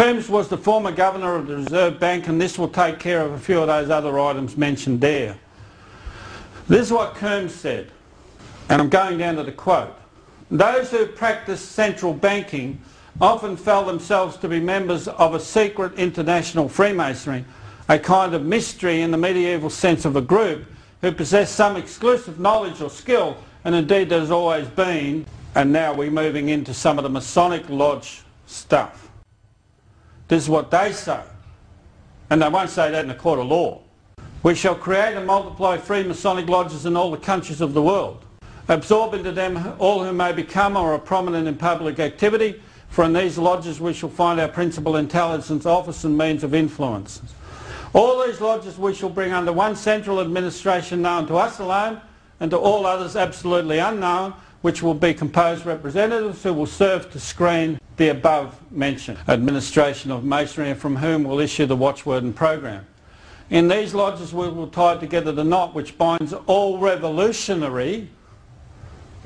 Coombs was the former Governor of the Reserve Bank, and this will take care of a few of those other items mentioned there. This is what Coombs said, and I'm going down to the quote. "Those who practice central banking often felt themselves to be members of a secret international Freemasonry, a kind of mystery in the medieval sense of a group who possess some exclusive knowledge or skill, and indeed there's always been," and now we're moving into some of the Masonic Lodge stuff. This is what they say, and they won't say that in a court of law. "We shall create and multiply Freemasonic lodges in all the countries of the world, absorb into them all who may become or are prominent in public activity, for in these lodges we shall find our principal intelligence office and means of influence. All these lodges we shall bring under one central administration known to us alone, and to all others absolutely unknown, which will be composed of representatives who will serve to screen the above-mentioned administration of Masonry, and from whom will issue the watchword and program. In these lodges we will tie together the knot which binds all revolutionary."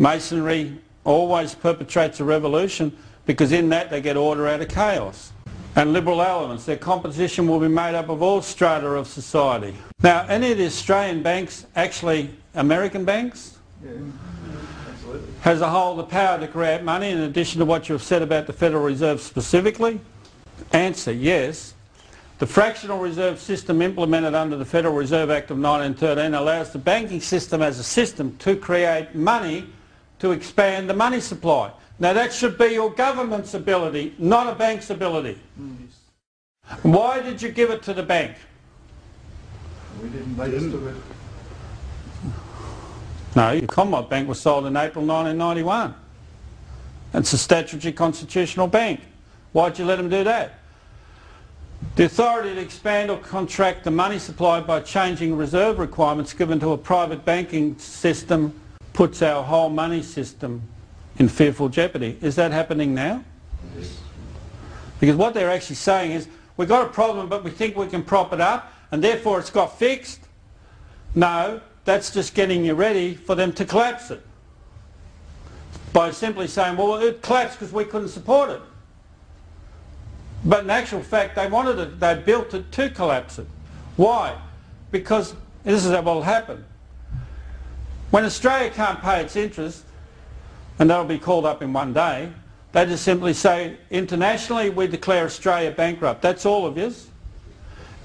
Masonry always perpetrates a revolution, because in that they get order out of chaos. "And liberal elements, their composition will be made up of all strata of society." Now, any of the Australian banks, actually American banks, yeah, absolutely, has a whole the power to create money, in addition to what you've said about the Federal Reserve specifically? Answer, yes. "The fractional reserve system implemented under the Federal Reserve Act of 1913 allows the banking system as a system to create money to expand the money supply." Now that should be your government's ability, not a bank's ability. Why did you give it to the bank? We didn't make us do it. No, the Commonwealth Bank was sold in April 1991. It's a statutory constitutional bank. Why'd you let them do that? "The authority to expand or contract the money supply by changing reserve requirements given to a private banking system puts our whole money system in fearful jeopardy." Is that happening now? Yes. Because what they're actually saying is, we've got a problem but we think we can prop it up and therefore it's got fixed. No, that's just getting you ready for them to collapse it. By simply saying, well, it collapsed because we couldn't support it. But in actual fact they wanted it, they built it to collapse it. Why? Because this is what will happen. When Australia can't pay its interest, and that'll be called up in one day, they just simply say, internationally we declare Australia bankrupt. That's all of yours.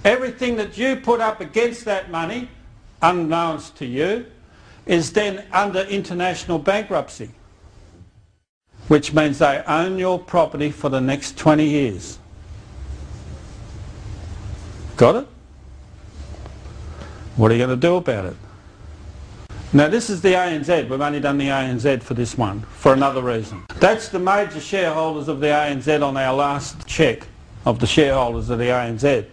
Everything that you put up against that money, unknowns to you, is then under international bankruptcy, which means they own your property for the next 20 years. Got it? What are you going to do about it? Now this is the ANZ, we've only done the ANZ for this one, for another reason. That's the major shareholders of the ANZ on our last check of the shareholders of the ANZ.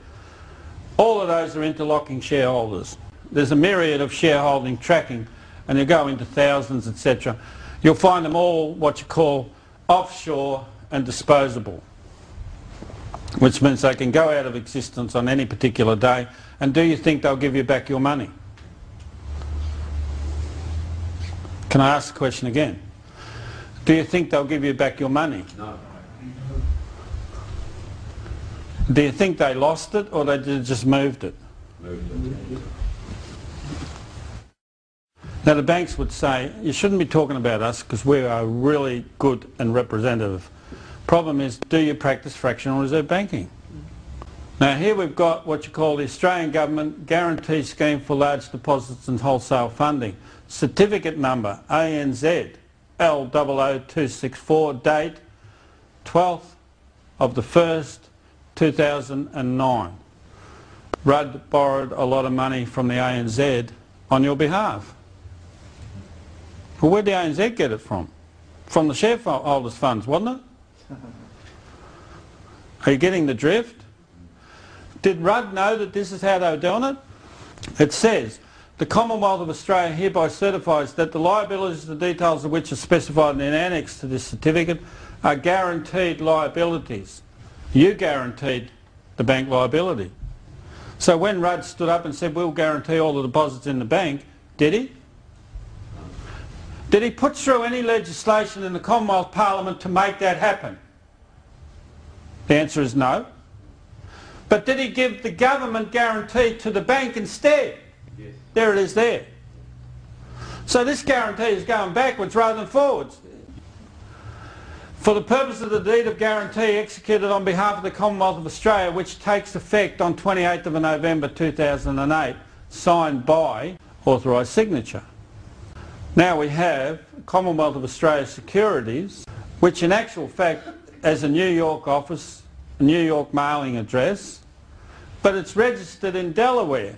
All of those are interlocking shareholders. There's a myriad of shareholding tracking and you go into thousands, etc. You'll find them all what you call offshore and disposable, which means they can go out of existence on any particular day, and do you think they'll give you back your money? Can I ask the question again? Do you think they'll give you back your money? No. Do you think they lost it or they just moved it? Moved it. Now the banks would say, you shouldn't be talking about us because we are really good and representative. Problem is, do you practice fractional reserve banking? Now here we've got what you call the Australian Government Guarantee Scheme for Large Deposits and Wholesale Funding. Certificate number ANZ L00264, date 12/1, 2009. Rudd borrowed a lot of money from the ANZ on your behalf. Well, where'd the ANZ get it from? From the shareholders' funds, wasn't it? Are you getting the drift? Did Rudd know that this is how they were doing it? It says, "The Commonwealth of Australia hereby certifies that the liabilities, the details of which are specified in an annex to this certificate, are guaranteed liabilities." You guaranteed the bank liability. So when Rudd stood up and said, we'll guarantee all the deposits in the bank, did he? Did he put through any legislation in the Commonwealth Parliament to make that happen? The answer is no. But did he give the government guarantee to the bank instead? Yes. There it is there. So this guarantee is going backwards rather than forwards. For the purpose of the deed of guarantee executed on behalf of the Commonwealth of Australia, which takes effect on 28th of November 2008, signed by authorised signature. Now we have Commonwealth of Australia Securities, which in actual fact has a New York office, a New York mailing address, but it's registered in Delaware.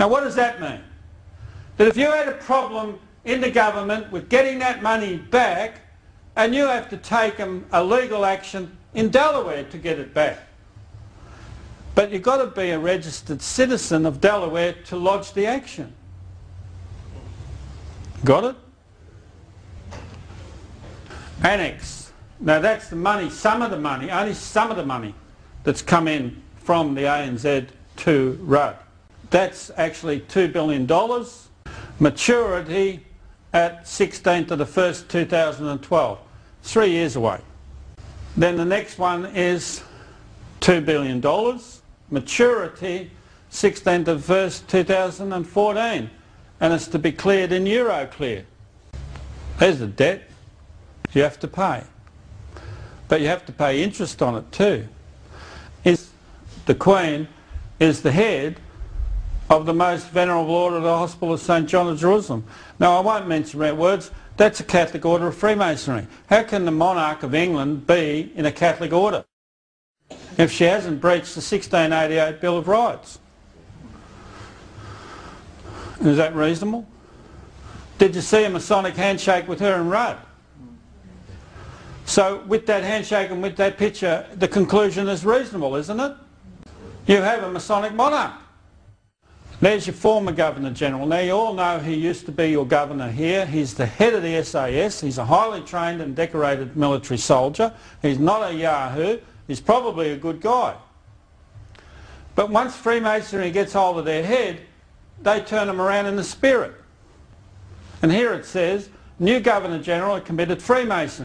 Now what does that mean? That if you had a problem in the government with getting that money back, and you have to take a legal action in Delaware to get it back. But you've got to be a registered citizen of Delaware to lodge the action. Got it? Annex. Now that's the money, some of the money, only some of the money that's come in from the ANZ to Rudd. That's actually $2 billion. Maturity at 16th of the 1st, 2012. 3 years away. Then the next one is $2 billion. Maturity 16th of the 1st, 2014. And it's to be cleared in Euroclear. There's the debt you have to pay. But you have to pay interest on it too. The Queen is the head of the most venerable Order of the Hospital of St John of Jerusalem. Now I won't mention red words, that's a Catholic order of Freemasonry. How can the monarch of England be in a Catholic order if she hasn't breached the 1688 Bill of Rights? Is that reasonable? Did you see a Masonic handshake with her and Rudd? So with that handshake and with that picture, the conclusion is reasonable, isn't it? You have a Masonic monarch. There's your former Governor-General. Now you all know he used to be your governor here. He's the head of the SAS. He's a highly trained and decorated military soldier. He's not a yahoo. He's probably a good guy. But once Freemasonry gets hold of their head, they turn them around in the spirit. And here it says, new Governor-General committed Freemasonry.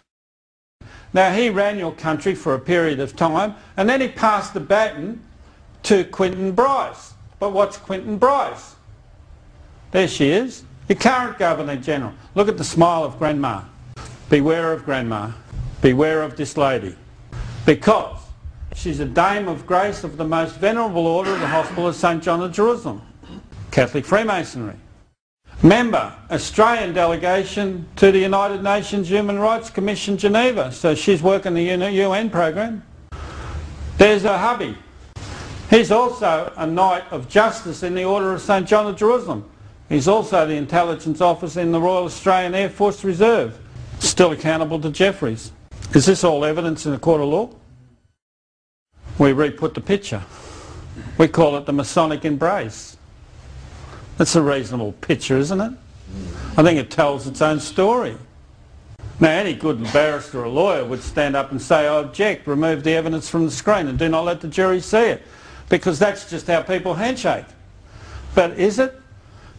Now he ran your country for a period of time and then he passed the baton to Quentin Bryce. But what's Quentin Bryce? There she is, your current Governor-General. Look at the smile of Grandma. Beware of Grandma. Beware of this lady. Because she's a dame of grace of the most venerable order of the Hospital of St John of Jerusalem. Catholic Freemasonry. Member, Australian delegation to the United Nations Human Rights Commission, Geneva. So she's working the UN program. There's her hubby. He's also a Knight of Justice in the Order of St John of Jerusalem. He's also the Intelligence Officer in the Royal Australian Air Force Reserve, still accountable to Jeffries. Is this all evidence in a court of law? We re-put the picture. We call it the Masonic embrace. That's a reasonable picture, isn't it? I think it tells its own story. Now any good barrister or lawyer would stand up and say, I object, remove the evidence from the screen and do not let the jury see it. Because that's just how people handshake. But is it?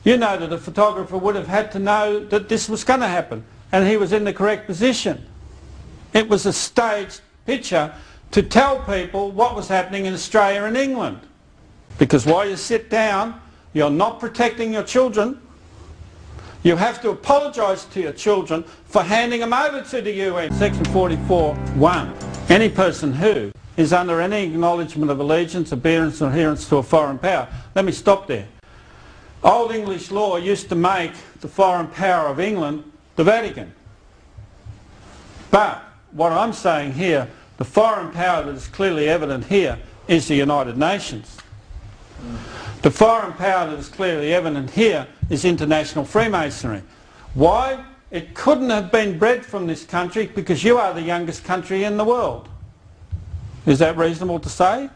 You know that a photographer would have had to know that this was going to happen and he was in the correct position. It was a staged picture to tell people what was happening in Australia and England. Because while you sit down, you're not protecting your children. You have to apologise to your children for handing them over to the UN. Section 44.1. Any person who is under any acknowledgement of allegiance, obedience or adherence to a foreign power. Let me stop there. Old English law used to make the foreign power of England the Vatican. But what I'm saying here, the foreign power that is clearly evident here is the United Nations. The foreign power that is clearly evident here is international Freemasonry. Why? It couldn't have been bred from this country because you are the youngest country in the world. Is that reasonable to say?